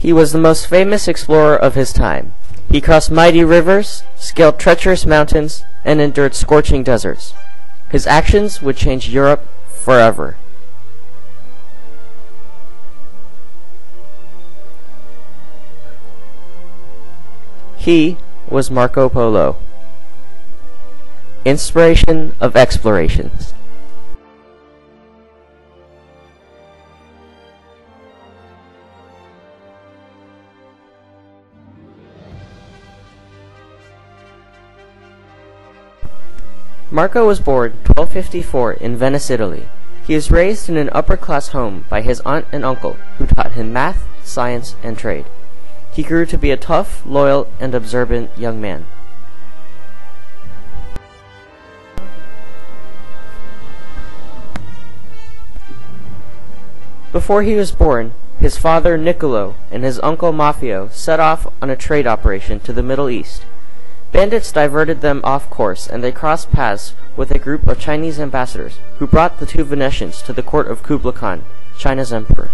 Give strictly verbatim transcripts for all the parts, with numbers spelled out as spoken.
He was the most famous explorer of his time. He crossed mighty rivers, scaled treacherous mountains, and endured scorching deserts. His actions would change Europe forever. He was Marco Polo. Inspiration of explorations. Marco was born twelve fifty-four in Venice, Italy. He was raised in an upper-class home by his aunt and uncle, who taught him math, science, and trade. He grew to be a tough, loyal, and observant young man. Before he was born, his father Niccolo and his uncle Mafio set off on a trade operation to the Middle East. Bandits diverted them off course, and they crossed paths with a group of Chinese ambassadors who brought the two Venetians to the court of Kublai Khan, China's emperor.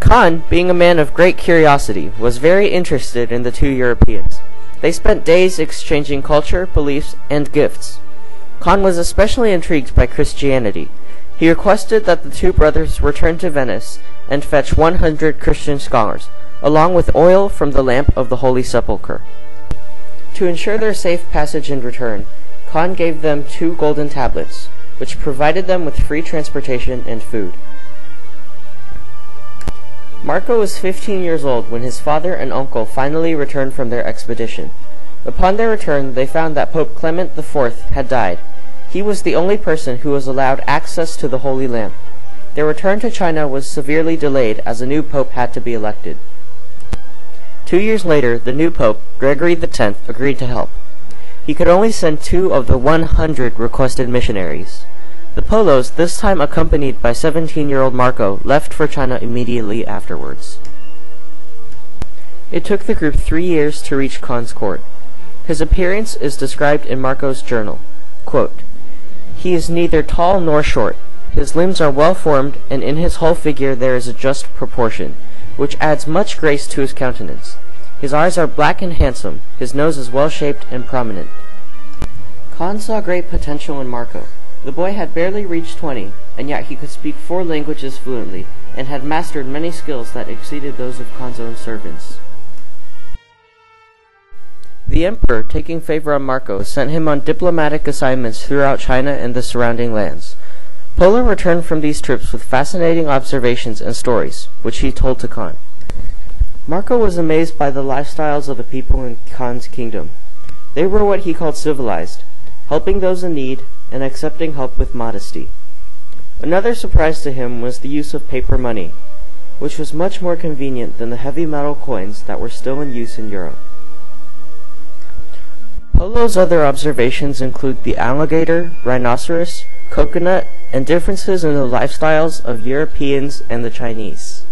Khan, being a man of great curiosity, was very interested in the two Europeans. They spent days exchanging culture, beliefs, and gifts. Khan was especially intrigued by Christianity. He requested that the two brothers return to Venice and fetch one hundred Christian scholars, along with oil from the lamp of the Holy Sepulchre. To ensure their safe passage and return, Khan gave them two golden tablets, which provided them with free transportation and food. Marco was fifteen years old when his father and uncle finally returned from their expedition. Upon their return, they found that Pope Clement the fourth had died. He was the only person who was allowed access to the Holy Lamp. Their return to China was severely delayed as a new pope had to be elected. Two years later, the new Pope, Gregory the tenth, agreed to help. He could only send two of the one hundred requested missionaries. The Polos, this time accompanied by seventeen-year-old Marco, left for China immediately afterwards. It took the group three years to reach Khan's court. His appearance is described in Marco's journal. Quote, "He is neither tall nor short. His limbs are well formed, and in his whole figure there is a just proportion, which adds much grace to his countenance. His eyes are black and handsome, his nose is well-shaped and prominent." Khan saw great potential in Marco. The boy had barely reached twenty, and yet he could speak four languages fluently, and had mastered many skills that exceeded those of Khan's own servants. The emperor, taking favor on Marco, sent him on diplomatic assignments throughout China and the surrounding lands. Polo returned from these trips with fascinating observations and stories, which he told to Khan. Marco was amazed by the lifestyles of the people in Khan's kingdom. They were what he called civilized, helping those in need and accepting help with modesty. Another surprise to him was the use of paper money, which was much more convenient than the heavy metal coins that were still in use in Europe. Polo's other observations include the alligator, rhinoceros, coconut, and differences in the lifestyles of Europeans and the Chinese.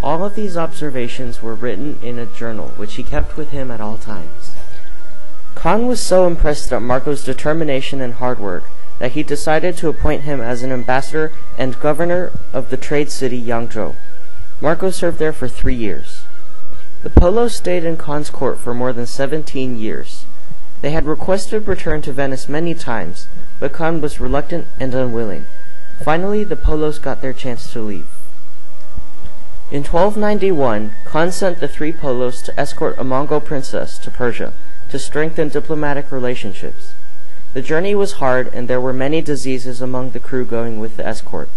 All of these observations were written in a journal, which he kept with him at all times. Khan was so impressed at Marco's determination and hard work that he decided to appoint him as an ambassador and governor of the trade city Yangzhou. Marco served there for three years. The Polos stayed in Khan's court for more than seventeen years. They had requested return to Venice many times, but Khan was reluctant and unwilling. Finally, the Polos got their chance to leave. In twelve ninety-one, Khan sent the three Polos to escort a Mongol princess to Persia to strengthen diplomatic relationships. The journey was hard, and there were many diseases among the crew going with the escort.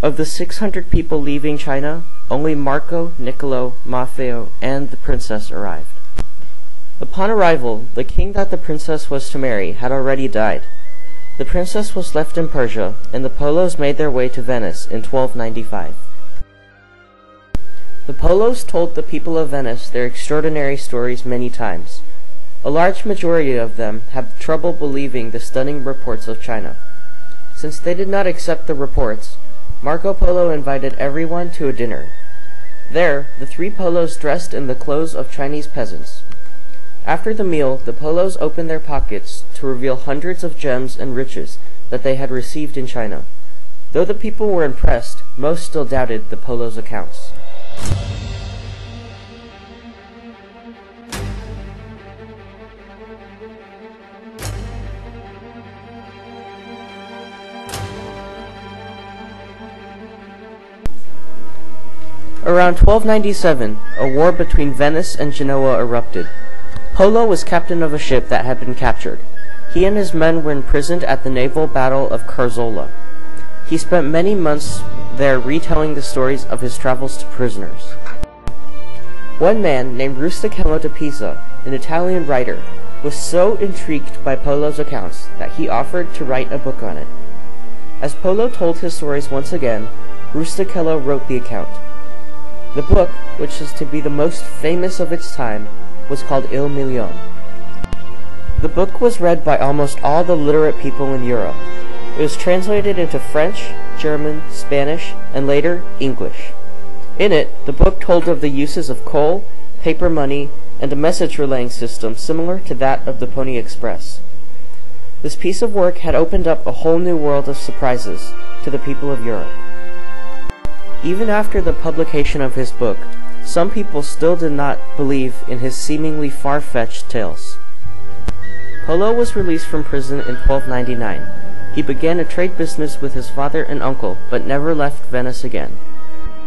Of the six hundred people leaving China, only Marco, Niccolo, Maffeo, and the princess arrived. Upon arrival, the king that the princess was to marry had already died. The princess was left in Persia, and the Polos made their way to Venice in twelve ninety-five. The Polos told the people of Venice their extraordinary stories many times. A large majority of them have trouble believing the stunning reports of China. Since they did not accept the reports, Marco Polo invited everyone to a dinner. There, the three Polos dressed in the clothes of Chinese peasants. After the meal, the Polos opened their pockets to reveal hundreds of gems and riches that they had received in China. Though the people were impressed, most still doubted the Polo's accounts. Around twelve ninety-seven, a war between Venice and Genoa erupted. Polo was captain of a ship that had been captured. He and his men were imprisoned at the naval battle of Carzola. He spent many months there retelling the stories of his travels to prisoners. One man named Rustichello da Pisa, an Italian writer, was so intrigued by Polo's accounts that he offered to write a book on it. As Polo told his stories once again, Rustichello wrote the account. The book, which is to be the most famous of its time, was called Il Milione. The book was read by almost all the literate people in Europe. It was translated into French, German, Spanish, and later, English. In it, the book told of the uses of coal, paper money, and a message relaying system similar to that of the Pony Express. This piece of work had opened up a whole new world of surprises to the people of Europe. Even after the publication of his book, some people still did not believe in his seemingly far-fetched tales. Polo was released from prison in twelve ninety-nine. He began a trade business with his father and uncle, but never left Venice again.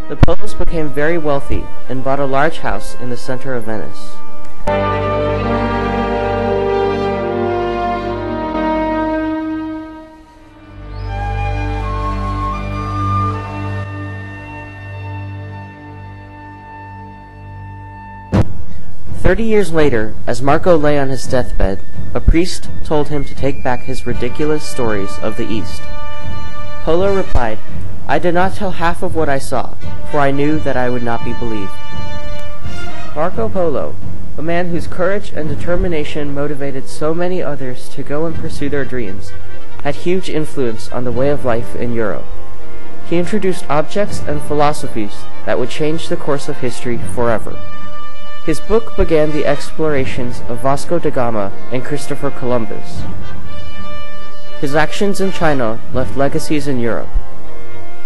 The Polos became very wealthy and bought a large house in the center of Venice. Thirty years later, as Marco lay on his deathbed, a priest told him to take back his ridiculous stories of the East. Polo replied, "I did not tell half of what I saw, for I knew that I would not be believed." Marco Polo, a man whose courage and determination motivated so many others to go and pursue their dreams, had huge influence on the way of life in Europe. He introduced objects and philosophies that would change the course of history forever. His book began the explorations of Vasco da Gama and Christopher Columbus. His actions in China left legacies in Europe.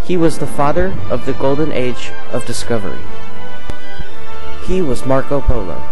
He was the father of the Golden Age of discovery. He was Marco Polo.